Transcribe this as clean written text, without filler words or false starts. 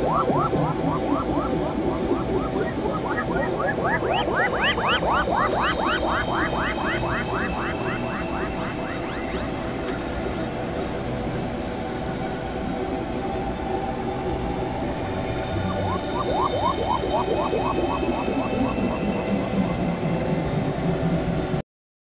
Wah, wah, wah, wah.